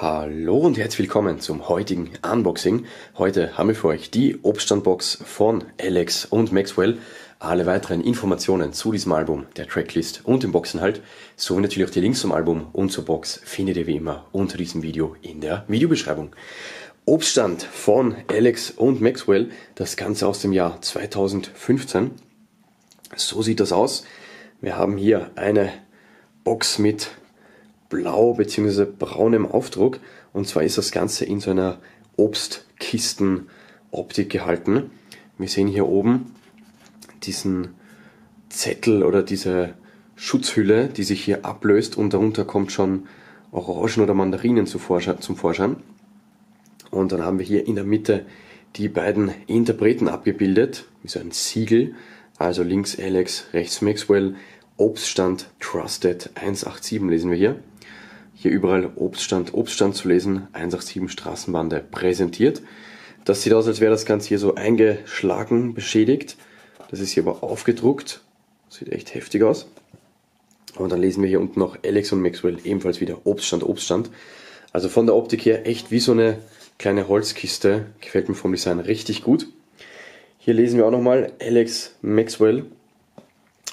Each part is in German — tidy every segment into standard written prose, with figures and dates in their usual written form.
Hallo und herzlich willkommen zum heutigen Unboxing. Heute haben wir für euch die Obststand Box von LX und Maxwell. Alle weiteren Informationen zu diesem Album, der Tracklist und dem Boxinhalt, sowie natürlich auch die Links zum Album und zur Box findet ihr wie immer unter diesem Video in der Videobeschreibung. Obststand von LX und Maxwell, das Ganze aus dem Jahr 2015. So sieht das aus. Wir haben hier eine Box mit blau bzw. braunem Aufdruck, und zwar ist das Ganze in so einer Obstkistenoptik gehalten. Wir sehen hier oben diesen Zettel oder diese Schutzhülle, die sich hier ablöst, und darunter kommt schon Orangen oder Mandarinen zum Vorschein. Und dann haben wir hier in der Mitte die beiden Interpreten abgebildet, wie so ein Siegel, also links LX, rechts Maxwell, Obststand Trusted 187 lesen wir hier. Hier überall Obststand zu lesen, 187 Straßenbande präsentiert. Das sieht aus, als wäre das Ganze hier so eingeschlagen, beschädigt. Das ist hier aber aufgedruckt, sieht echt heftig aus. Und dann lesen wir hier unten noch LX und Maxwell, ebenfalls wieder Obststand. Also von der Optik her echt wie so eine kleine Holzkiste, gefällt mir vom Design richtig gut. Hier lesen wir auch nochmal LX Maxwell.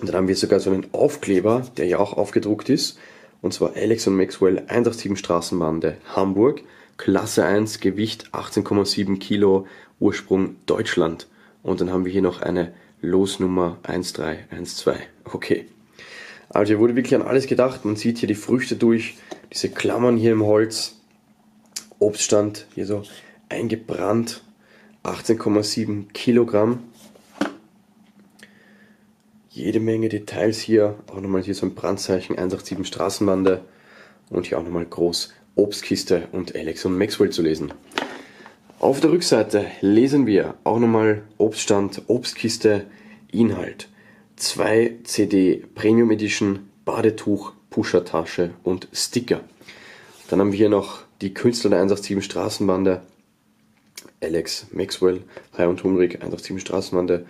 Und dann haben wir sogar so einen Aufkleber, der ja auch aufgedruckt ist. Und zwar LX und Maxwell, 187 Straßenbande, Hamburg, Klasse 1, Gewicht 18,7 Kilo, Ursprung Deutschland. Und dann haben wir hier noch eine Losnummer 1312. Okay. Also hier wurde wirklich an alles gedacht. Man sieht hier die Früchte durch, diese Klammern hier im Holz, Obststand hier so eingebrannt, 18,7 Kilogramm. Jede Menge Details hier, auch nochmal hier so ein Brandzeichen, 187 Straßenbande, und hier auch nochmal groß Obstkiste und LX und Maxwell zu lesen. Auf der Rückseite lesen wir auch nochmal Obststand, Obstkiste, Inhalt. 2 CD Premium Edition, Badetuch, Pushertasche und Sticker. Dann haben wir hier noch die Künstler der 187 Straßenbande, LX Maxwell, High und Humrig, 187 Straßenbande,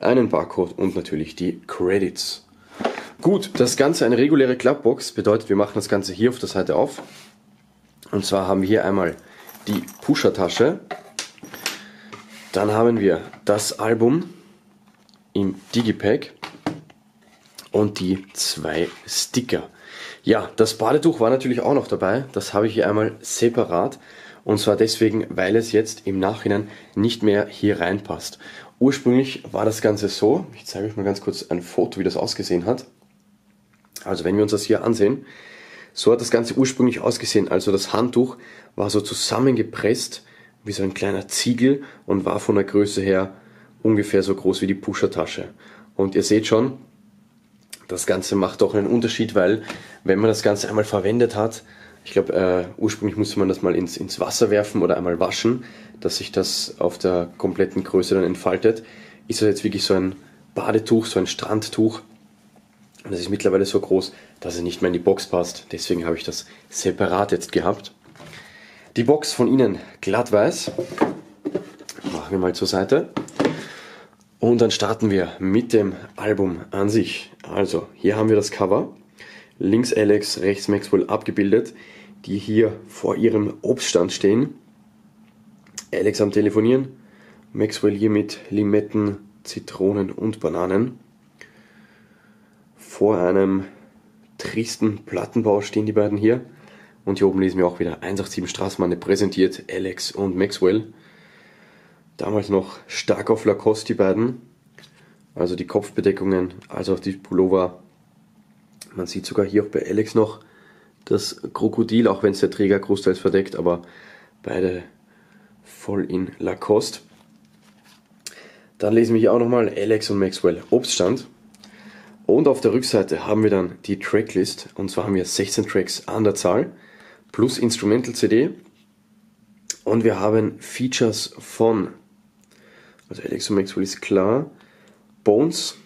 einen Barcode und natürlich die Credits. Gut, das Ganze eine reguläre Klappbox, bedeutet wir machen das Ganze hier auf der Seite auf. Und zwar haben wir hier einmal die Pushertasche, dann haben wir das Album im Digipack und die 2 Sticker. Ja, das Badetuch war natürlich auch noch dabei, das habe ich hier einmal separat. Und zwar deswegen, weil es jetzt im Nachhinein nicht mehr hier reinpasst. Ursprünglich war das Ganze so, ich zeige euch mal ganz kurz ein Foto, wie das ausgesehen hat. Also wenn wir uns das hier ansehen, so hat das Ganze ursprünglich ausgesehen. Also das Handtuch war so zusammengepresst, wie so ein kleiner Ziegel, und war von der Größe her ungefähr so groß wie die Pushertasche. Und ihr seht schon, das Ganze macht doch einen Unterschied, weil wenn man das Ganze einmal verwendet hat, ich glaube, ursprünglich musste man das mal ins Wasser werfen oder einmal waschen, dass sich das auf der kompletten Größe dann entfaltet. Ist das jetzt wirklich so ein Badetuch, so ein Strandtuch? Und das ist mittlerweile so groß, dass es nicht mehr in die Box passt. Deswegen habe ich das separat jetzt gehabt. Die Box von innen glatt weiß. Machen wir mal zur Seite. Und dann starten wir mit dem Album an sich. Also, hier haben wir das Cover. Links LX, rechts Maxwell abgebildet, die hier vor ihrem Obststand stehen. LX am Telefonieren, Maxwell hier mit Limetten, Zitronen und Bananen. Vor einem tristen Plattenbau stehen die beiden hier. Und hier oben lesen wir auch wieder 187 Straßenbande präsentiert, LX und Maxwell. Damals noch stark auf Lacoste die beiden. Also die Kopfbedeckungen, also auch die Pullover. Man sieht sogar hier auch bei LX noch das Krokodil, auch wenn es der Träger großteils verdeckt, aber beide voll in Lacoste. Dann lesen wir hier auch nochmal LX und Maxwell Obststand. Und auf der Rückseite haben wir dann die Tracklist, und zwar haben wir 16 Tracks an der Zahl, plus Instrumental CD. Und wir haben Features von, also LX und Maxwell ist klar, Bones,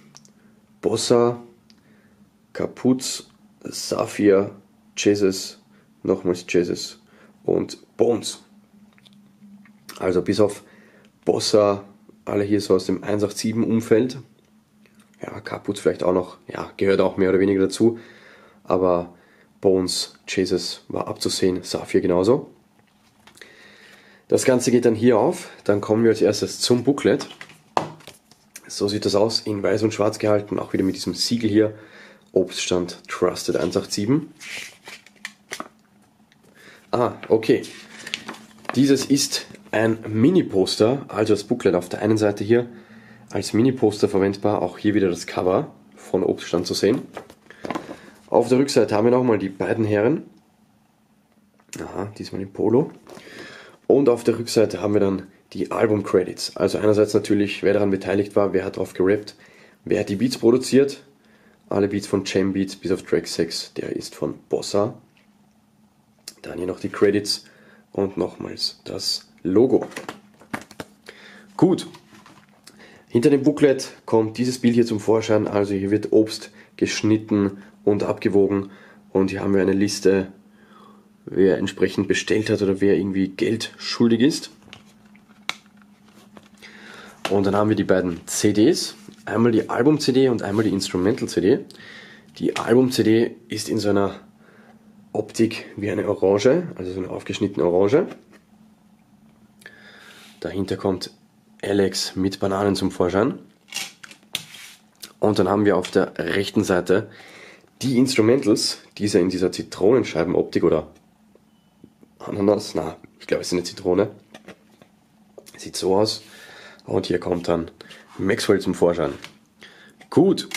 Bozza, Capuz, Saphir, Jesus, nochmals Jesus und Bones. Also bis auf Bozza, alle hier so aus dem 187-Umfeld. Ja, Capuz vielleicht auch noch, ja, gehört auch mehr oder weniger dazu. Aber Bones, Jesus war abzusehen, Saphir genauso. Das Ganze geht dann hier auf, dann kommen wir als erstes zum Booklet. So sieht das aus, in weiß und schwarz gehalten, auch wieder mit diesem Siegel hier, Obststand Trusted 187. Ah, okay. Dieses ist ein Mini-Poster, also das Booklet auf der einen Seite hier, als Mini-Poster verwendbar, auch hier wieder das Cover von Obststand zu sehen. Auf der Rückseite haben wir nochmal die beiden Herren, aha, diesmal im Polo, und auf der Rückseite haben wir dann die Album-Credits, also einerseits natürlich, wer daran beteiligt war, wer hat drauf gerappt, wer hat die Beats produziert, alle Beats von ChemBeats bis auf Track 6, der ist von Bozza, dann hier noch die Credits und nochmals das Logo. Gut, hinter dem Booklet kommt dieses Bild hier zum Vorschein, also hier wird Obst geschnitten und abgewogen und hier haben wir eine Liste, wer entsprechend bestellt hat oder wer irgendwie Geld schuldig ist. Und dann haben wir die beiden CDs, einmal die Album-CD und einmal die Instrumental-CD. Die Album-CD ist in so einer Optik wie eine Orange, also so eine aufgeschnittene Orange. Dahinter kommt LX mit Bananen zum Vorschein. Und dann haben wir auf der rechten Seite die Instrumentals, diese in dieser Zitronenscheibenoptik oder Ananas, na, ich glaube es ist eine Zitrone. Sieht so aus. Und hier kommt dann Maxwell zum Vorschein. Gut,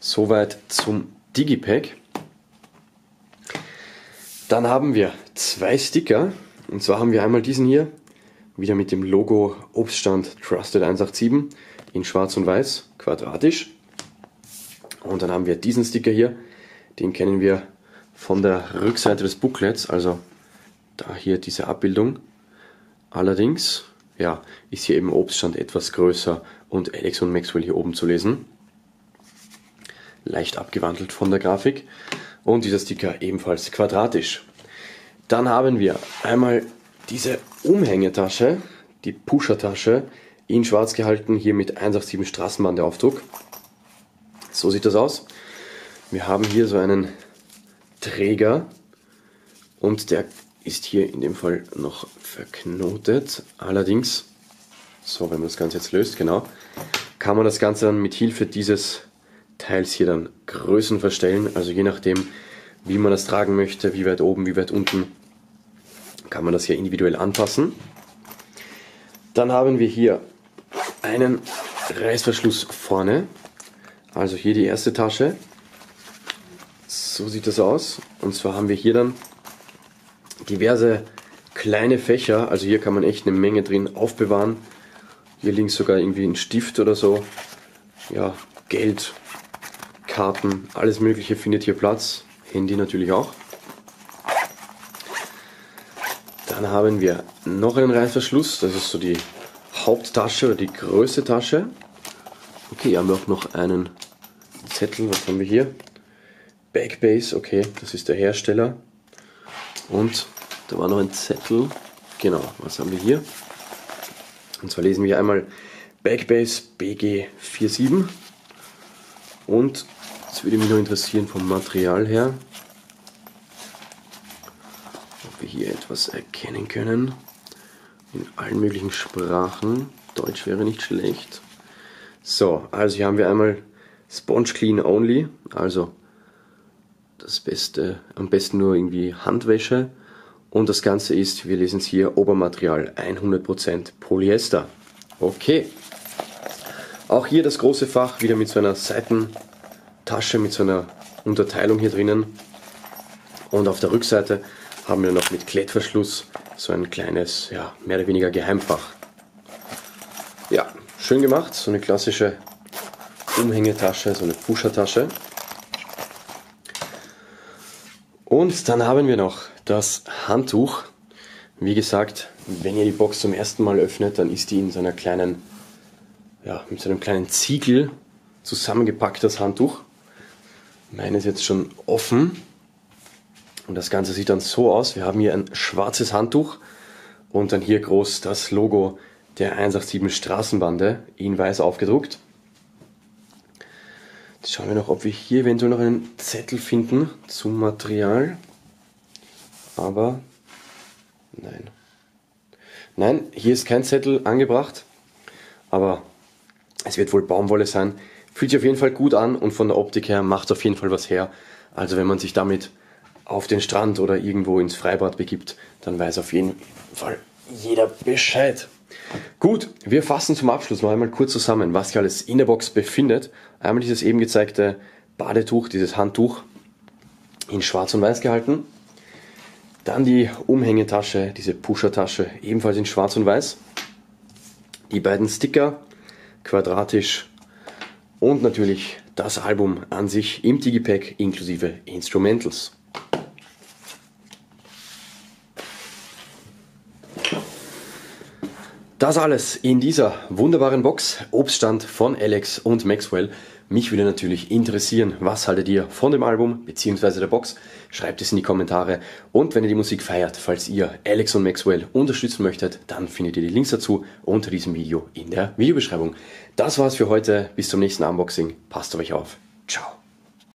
soweit zum Digipack. Dann haben wir zwei Sticker. Und zwar haben wir einmal diesen hier, wieder mit dem Logo Obststand Trusted 187 in schwarz und weiß, quadratisch. Und dann haben wir diesen Sticker hier, den kennen wir von der Rückseite des Booklets, also da hier diese Abbildung. Allerdings, ja, ist hier eben Obststand etwas größer und Alex und Maxwell hier oben zu lesen. Leicht abgewandelt von der Grafik. Und dieser Sticker ebenfalls quadratisch. Dann haben wir einmal diese Umhängetasche, die Pushertasche, in schwarz gehalten, hier mit 187 Straßenbande Aufdruck. So sieht das aus. Wir haben hier so einen Träger und der ist hier in dem Fall noch verknotet. Allerdings, so wenn man das Ganze jetzt löst, genau, kann man das Ganze dann mit Hilfe dieses Teils hier dann Größen verstellen. Also je nachdem, wie man das tragen möchte, wie weit oben, wie weit unten, kann man das hier individuell anpassen. Dann haben wir hier einen Reißverschluss vorne. Also hier die erste Tasche. So sieht das aus. Und zwar haben wir hier dann diverse kleine Fächer. Also hier kann man echt eine Menge drin aufbewahren. Hier links sogar irgendwie ein Stift oder so. Ja, Geld, Karten, alles Mögliche findet hier Platz. Handy natürlich auch. Dann haben wir noch einen Reißverschluss. Das ist so die Haupttasche oder die größte Tasche. Okay, haben wir auch noch einen Zettel. Was haben wir hier? Backbase, okay, das ist der Hersteller. Und da war noch ein Zettel. Genau, was haben wir hier? Und zwar lesen wir einmal Backbase BG47. Und das würde mich noch interessieren vom Material her, ob wir hier etwas erkennen können. In allen möglichen Sprachen. Deutsch wäre nicht schlecht. So, also hier haben wir einmal Sponge Clean Only, also das Beste, am besten nur irgendwie Handwäsche, und das Ganze ist, wir lesen es hier, Obermaterial 100% Polyester. Okay, auch hier das große Fach, wieder mit so einer Seitentasche, mit so einer Unterteilung hier drinnen, und auf der Rückseite haben wir noch mit Klettverschluss so ein kleines, ja, mehr oder weniger Geheimfach. Ja, schön gemacht, so eine klassische Umhängetasche, so eine Pushertasche. Und dann haben wir noch das Handtuch. Wie gesagt, wenn ihr die Box zum ersten Mal öffnet, dann ist die in so einer kleinen, ja, mit so einem kleinen Ziegel zusammengepackt, das Handtuch. Meine ist jetzt schon offen. Und das Ganze sieht dann so aus. Wir haben hier ein schwarzes Handtuch und dann hier groß das Logo der 187 Straßenbande in weiß aufgedruckt. Jetzt schauen wir noch, ob wir hier eventuell noch einen Zettel finden zum Material. Aber nein. Nein, hier ist kein Zettel angebracht. Aber es wird wohl Baumwolle sein. Fühlt sich auf jeden Fall gut an und von der Optik her macht es auf jeden Fall was her. Also wenn man sich damit auf den Strand oder irgendwo ins Freibad begibt, dann weiß auf jeden Fall jeder Bescheid. Gut, wir fassen zum Abschluss noch einmal kurz zusammen, was sich alles in der Box befindet. Einmal dieses eben gezeigte Badetuch, dieses Handtuch in schwarz und weiß gehalten. Dann die Umhängetasche, diese Pushertasche, ebenfalls in schwarz und weiß. Die beiden Sticker, quadratisch. Und natürlich das Album an sich im Digipack inklusive Instrumentals. Das alles in dieser wunderbaren Box, Obststand von LX und Maxwell. Mich würde natürlich interessieren, was haltet ihr von dem Album bzw. der Box? Schreibt es in die Kommentare. Und wenn ihr die Musik feiert, falls ihr LX und Maxwell unterstützen möchtet, dann findet ihr die Links dazu unter diesem Video in der Videobeschreibung. Das war's für heute. Bis zum nächsten Unboxing. Passt auf euch auf. Ciao.